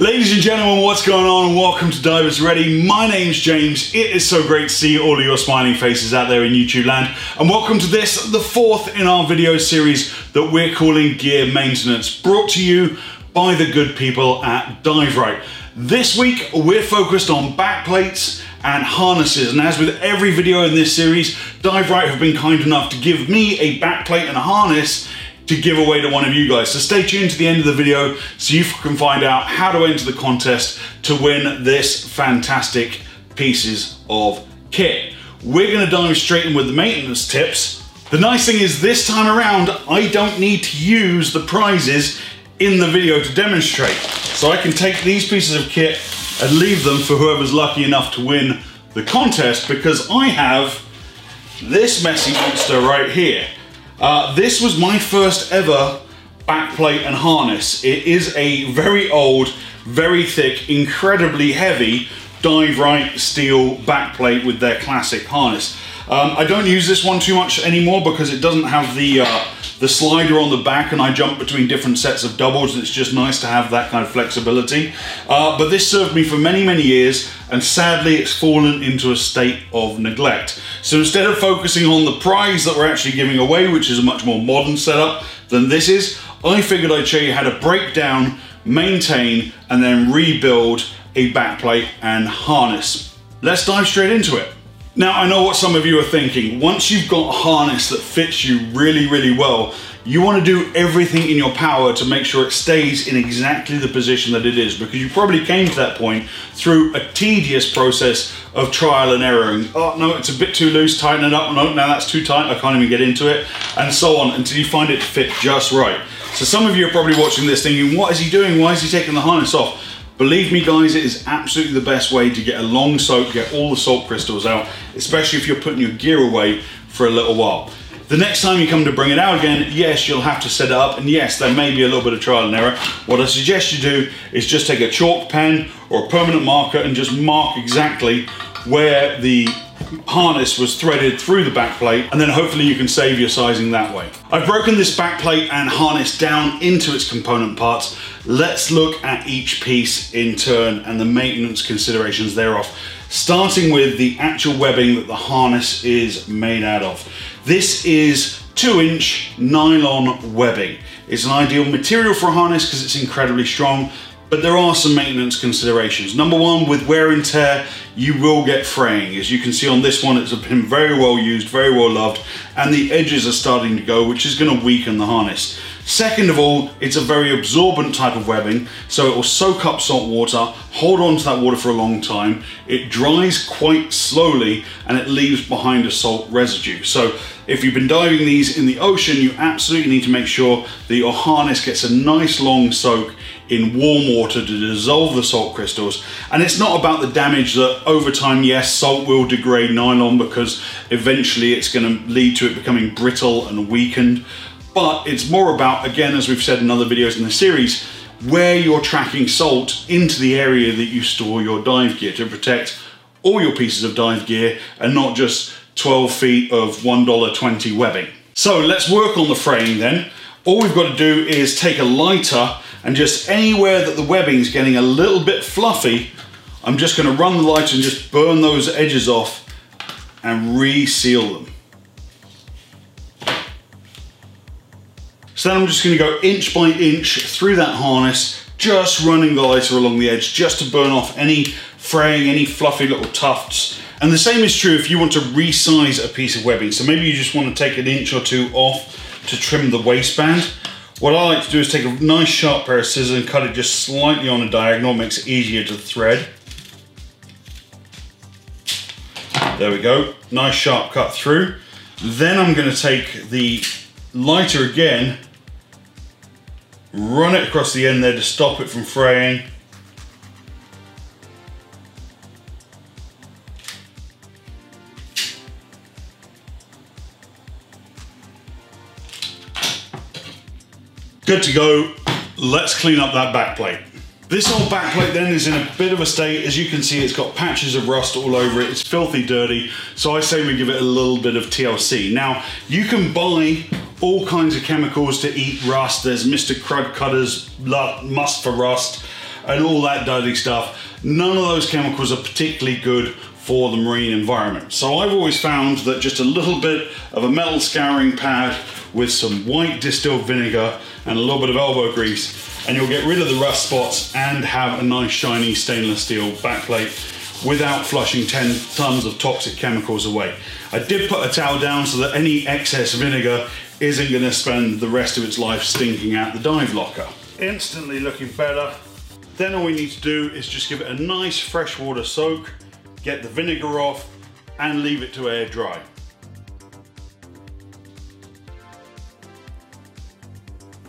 Ladies and gentlemen, what's going on and welcome to Divers Ready. My name's James. It is so great to see all of your smiling faces out there in YouTube land. And welcome to this, the fourth in our video series that we're calling Gear Maintenance, brought to you by the good people at Dive Rite. This week, we're focused on backplates and harnesses. And as with every video in this series, Dive Rite have been kind enough to give me a backplate and a harness to give away to one of you guys. So stay tuned to the end of the video so you can find out how to enter the contest to win this fantastic pieces of kit. We're gonna dive straight in with the maintenance tips. The nice thing is this time around, I don't need to use the prizes in the video to demonstrate. So I can take these pieces of kit and leave them for whoever's lucky enough to win the contest, because I have this messy monster right here. This was my first ever backplate and harness. It is a very old, very thick, incredibly heavy Dive Rite steel backplate with their classic harness. I don't use this one too much anymore because it doesn't have the slider on the back, and I jump between different sets of doubles, and it's just nice to have that kind of flexibility. But this served me for many, many years, and sadly it's fallen into a state of neglect. So instead of focusing on the prize that we're actually giving away, which is a much more modern setup than this is, I figured I'd show you how to break down, maintain, and then rebuild a backplate and harness. Let's dive straight into it. Now, I know what some of you are thinking. Once you've got a harness that fits you really, really well, you want to do everything in your power to make sure it stays in exactly the position that it is, because you probably came to that point through a tedious process of trial and error. And, oh, no, it's a bit too loose, tighten it up. No, now that's too tight, I can't even get into it. And so on, until you find it fit just right. So some of you are probably watching this thinking, what is he doing? Why is he taking the harness off? Believe me guys, it is absolutely the best way to get a long soak, get all the salt crystals out, especially if you're putting your gear away for a little while. The next time you come to bring it out again, yes, you'll have to set it up, and yes, there may be a little bit of trial and error. What I suggest you do is just take a chalk pen or a permanent marker and just mark exactly where the harness was threaded through the back plate, and then hopefully you can save your sizing that way. I've broken this back plate and harness down into its component parts. Let's look at each piece in turn and the maintenance considerations thereof, starting with the actual webbing that the harness is made out of. This is 2-inch nylon webbing. It's an ideal material for a harness because it's incredibly strong, but there are some maintenance considerations. Number one, with wear and tear, you will get fraying. As you can see on this one, it's been very well used, very well loved, and the edges are starting to go, which is gonna weaken the harness. Second of all, it's a very absorbent type of webbing, so it will soak up salt water, hold on to that water for a long time, it dries quite slowly, and it leaves behind a salt residue. So if you've been diving these in the ocean, you absolutely need to make sure that your harness gets a nice long soak in warm water to dissolve the salt crystals. And it's not about the damage that over time, yes, salt will degrade nylon because eventually it's going to lead to it becoming brittle and weakened. But it's more about, again, as we've said in other videos in the series, where you're tracking salt into the area that you store your dive gear to protect all your pieces of dive gear and not just 12 feet of $1.20 webbing. So let's work on the fraying then. All we've got to do is take a lighter and just anywhere that the webbing's getting a little bit fluffy, I'm just going to run the lighter and just burn those edges off and reseal them. So then I'm just going to go inch by inch through that harness, just running the lighter along the edge just to burn off any fraying, any fluffy little tufts. And the same is true if you want to resize a piece of webbing. So maybe you just want to take an inch or two off to trim the waistband. What I like to do is take a nice sharp pair of scissors and cut it just slightly on a diagonal, makes it easier to thread. There we go, nice sharp cut through. Then I'm going to take the lighter again, run it across the end there to stop it from fraying. Good to go. Let's clean up that backplate. This old backplate then is in a bit of a state. As you can see, it's got patches of rust all over it. It's filthy dirty. So I say we give it a little bit of TLC. Now, you can buy all kinds of chemicals to eat rust. There's Mr. Crud Cutter's Must for Rust. and all that dirty stuff. None of those chemicals are particularly good for the marine environment. So I've always found that just a little bit of a metal scouring pad with some white distilled vinegar and a little bit of elbow grease, and you'll get rid of the rust spots and have a nice shiny stainless steel backplate without flushing 10 tons of toxic chemicals away. I did put a towel down so that any excess vinegar isn't going to spend the rest of its life stinking out the dive locker. Instantly looking better. Then all we need to do is just give it a nice freshwater soak, get the vinegar off, and leave it to air dry.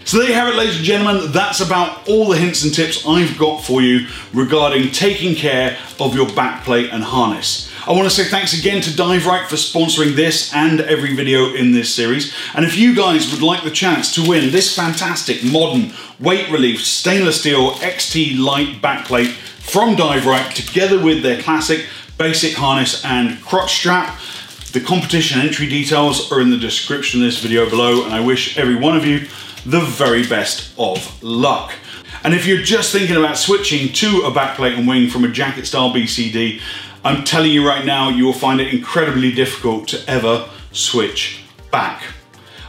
So there you have it, ladies and gentlemen, that's about all the hints and tips I've got for you regarding taking care of your backplate and harness. I want to say thanks again to Dive Rite for sponsoring this and every video in this series. And if you guys would like the chance to win this fantastic modern weight relief stainless steel XT Lite backplate from Dive Rite together with their classic basic harness and crotch strap, the competition entry details are in the description of this video below, and I wish every one of you the very best of luck. And if you're just thinking about switching to a backplate and wing from a jacket style BCD, I'm telling you right now, you will find it incredibly difficult to ever switch back.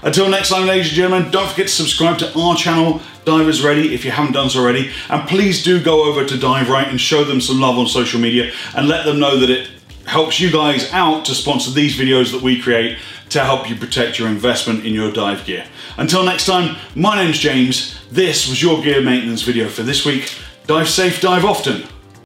Until next time, ladies and gentlemen, don't forget to subscribe to our channel, Divers Ready, if you haven't done so already, and please do go over to Dive Rite and show them some love on social media and let them know that it helps you guys out to sponsor these videos that we create to help you protect your investment in your dive gear. Until next time, my name's James. This was your gear maintenance video for this week. Dive safe, dive often.